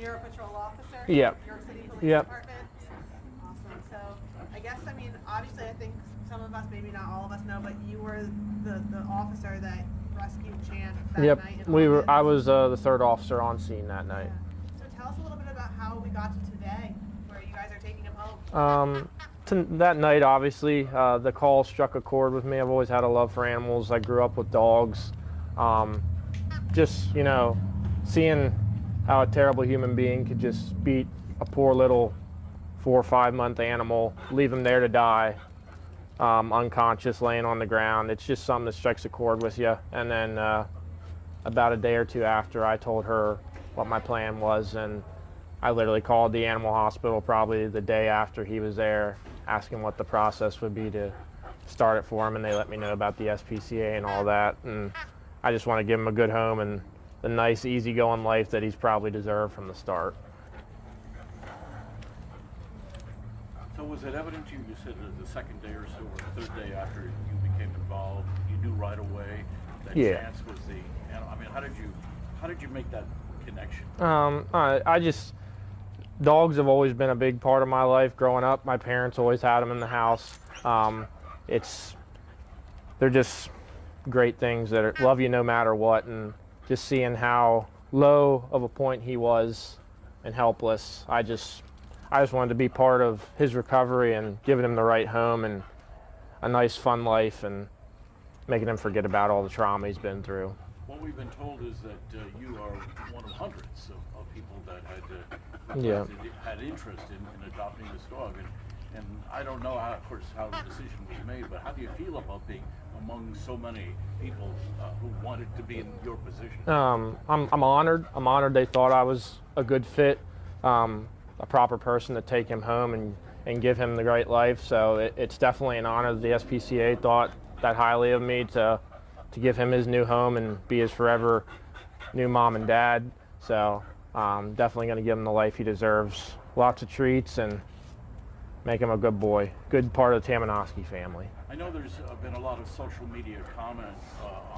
You're a patrol officer? Yep. York City Police Department? Awesome. So I guess, I mean, obviously I think some of us, maybe not all of us know, but you were the officer that rescued Chance that night. Yep, I was the third officer on scene that night. Yeah. So tell us a little bit about how we got to today, where you guys are taking him home. That night, obviously, the call struck a chord with me. I've always had a love for animals. I grew up with dogs. Just, you know, seeing how a terrible human being could just beat a poor little 4- or 5-month animal, leave him there to die, unconscious, laying on the ground. It's just something that strikes a chord with you. And then about a day or two after, I told her what my plan was, and I literally called the animal hospital probably the day after he was there, asking what the process would be to start it for him, and they let me know about the SPCA and all that. And I just want to give him a good home and the nice, easygoing life that he's probably deserved from the start. So was it evident to you, you said the second day or so, or the third day after you became involved, you knew right away that Chance was the animal? I mean, how did you make that connection? Dogs have always been a big part of my life growing up. My parents always had them in the house. They're just great things that love you no matter what. And just seeing how low of a point he was and helpless, I just wanted to be part of his recovery and giving him the right home and a nice, fun life and making him forget about all the trauma he's been through. What we've been told is that you are one of hundreds of people that had interest in adopting this dog. And I don't know, of course, how the decision was made, but how do you feel about being among so many people who wanted to be in your position? I'm honored. I'm honored they thought I was a good fit, a proper person to take him home and give him the right life. So it's definitely an honor that the SPCA thought that highly of me to give him his new home and be his forever new mom and dad. So definitely going to give him the life he deserves. Lots of treats and make him a good boy, good part of the Tamanoski family. I know there's been a lot of social media comment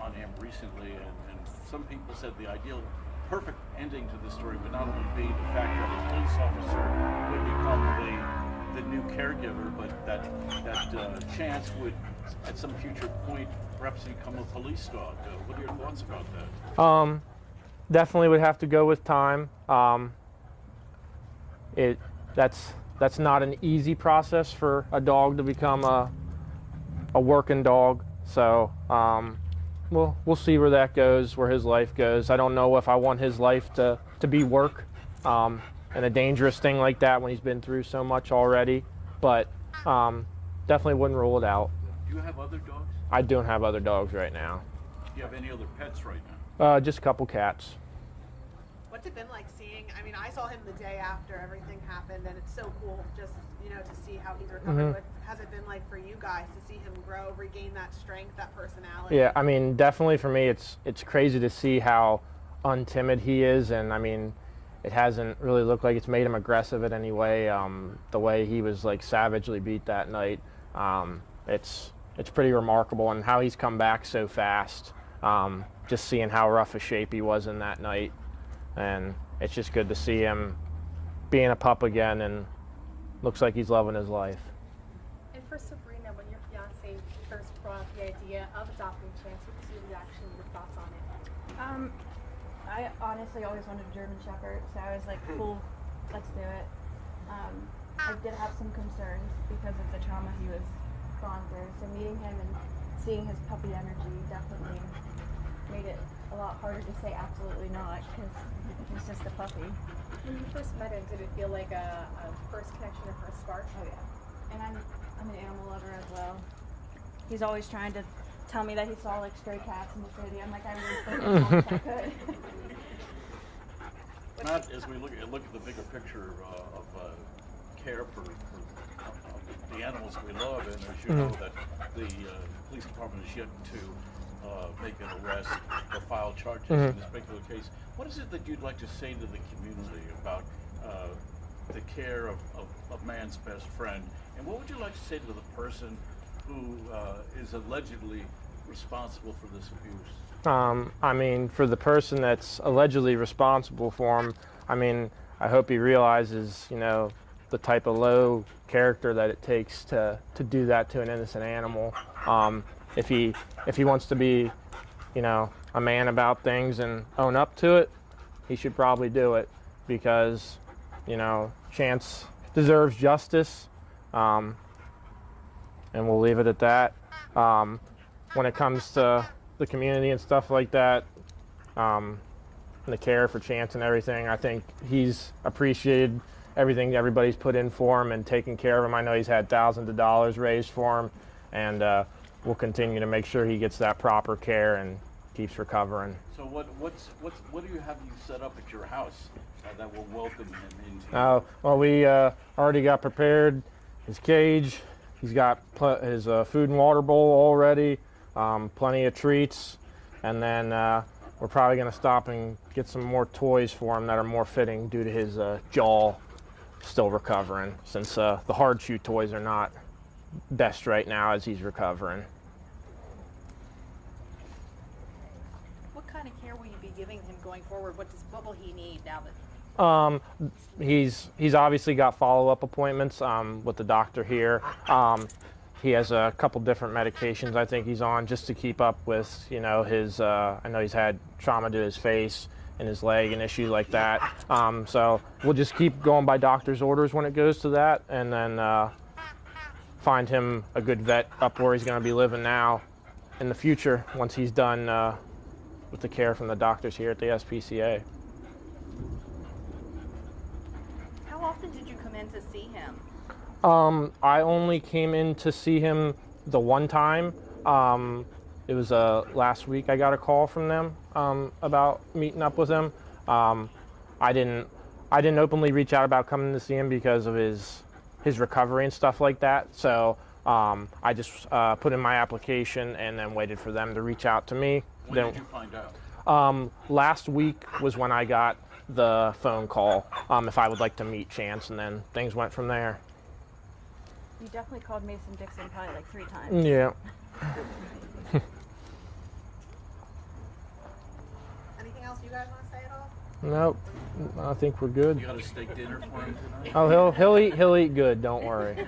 on him recently, and some people said the ideal, perfect ending to the story would not only be the fact that a police officer would become the new caregiver, but that Chance would, at some future point, perhaps become a police dog. What are your thoughts about that? Definitely would have to go with time. That's not an easy process for a dog to become a working dog. So we'll see where that goes, where his life goes. I don't know if I want his life to be work and a dangerous thing like that when he's been through so much already, but definitely wouldn't rule it out. Do you have other dogs? I don't have other dogs right now. Do you have any other pets right now? Just a couple cats. What's it been like seeing? I mean, I saw him the day after everything happened, and it's so cool just, you know, to see how he's recovered. What has it been like for you guys to see him grow, regain that strength, that personality? Yeah, I mean, definitely for me, it's crazy to see how untimid he is, and I mean, it hasn't really looked like it's made him aggressive in any way. The way he was like savagely beat that night, it's pretty remarkable, and how he's come back so fast. Just seeing how rough a shape he was in that night. And it's just good to see him being a pup again, and looks like he's loving his life. And for Sabrina, when your fiancé first brought up the idea of adopting Chance, what was your reaction, your thoughts on it? I honestly always wanted a German shepherd, so I was like, cool, let's do it. I did have some concerns because of the trauma he was gone through, so meeting him and seeing his puppy energy definitely made it a lot harder to say absolutely not, because he's just a puppy. When you first met him, did it feel like a first connection or first spark? Oh yeah, and I'm an animal lover as well. He's always trying to tell me that he saw like stray cats in the city. I'm like, I really as I could. Not as we look at the bigger picture of care for the animals we love, and as you know, that the police department is yet to make an arrest or file charges in this particular case. What is it that you'd like to say to the community about the care of man's best friend? And what would you like to say to the person who is allegedly responsible for this abuse? I mean, for the person that's allegedly responsible for him, I mean, I hope he realizes, you know, the type of low character that it takes to do that to an innocent animal. If he wants to be, you know, a man about things and own up to it, he should probably do it, because, you know, Chance deserves justice, and we'll leave it at that. When it comes to the community and stuff like that, and the care for Chance and everything, I think he's appreciated everything everybody's put in for him and taking care of him. I know he's had thousands of dollars raised for him, and we'll continue to make sure he gets that proper care and keeps recovering. So what do you have you set up at your house that will welcome him into? Well, we already got prepared his cage. He's got his food and water bowl already, plenty of treats, and then we're probably going to stop and get some more toys for him that are more fitting due to his jaw still recovering, since the hard chew toys are not best right now as he's recovering. What kind of care will you be giving him going forward? What will he need now that... He's obviously got follow-up appointments with the doctor here. He has a couple different medications I think he's on just to keep up with, you know, his, I know he's had trauma to his face and his leg and issues like that. So we'll just keep going by doctor's orders when it goes to that, and then find him a good vet up where he's going to be living now in the future once he's done with the care from the doctors here at the SPCA. How often did you come in to see him? I only came in to see him the one time. It was last week I got a call from them about meeting up with him. I didn't openly reach out about coming to see him because of his recovery and stuff like that. So I just put in my application and then waited for them to reach out to me. When did you find out? Last week was when I got the phone call if I would like to meet Chance, and then things went from there. You definitely called Mason Dixon probably like 3 times. Yeah. Anything else you guys want to say at all? Nope. I think we're good. You got a steak dinner for him tonight? Oh, he'll eat good. Don't worry.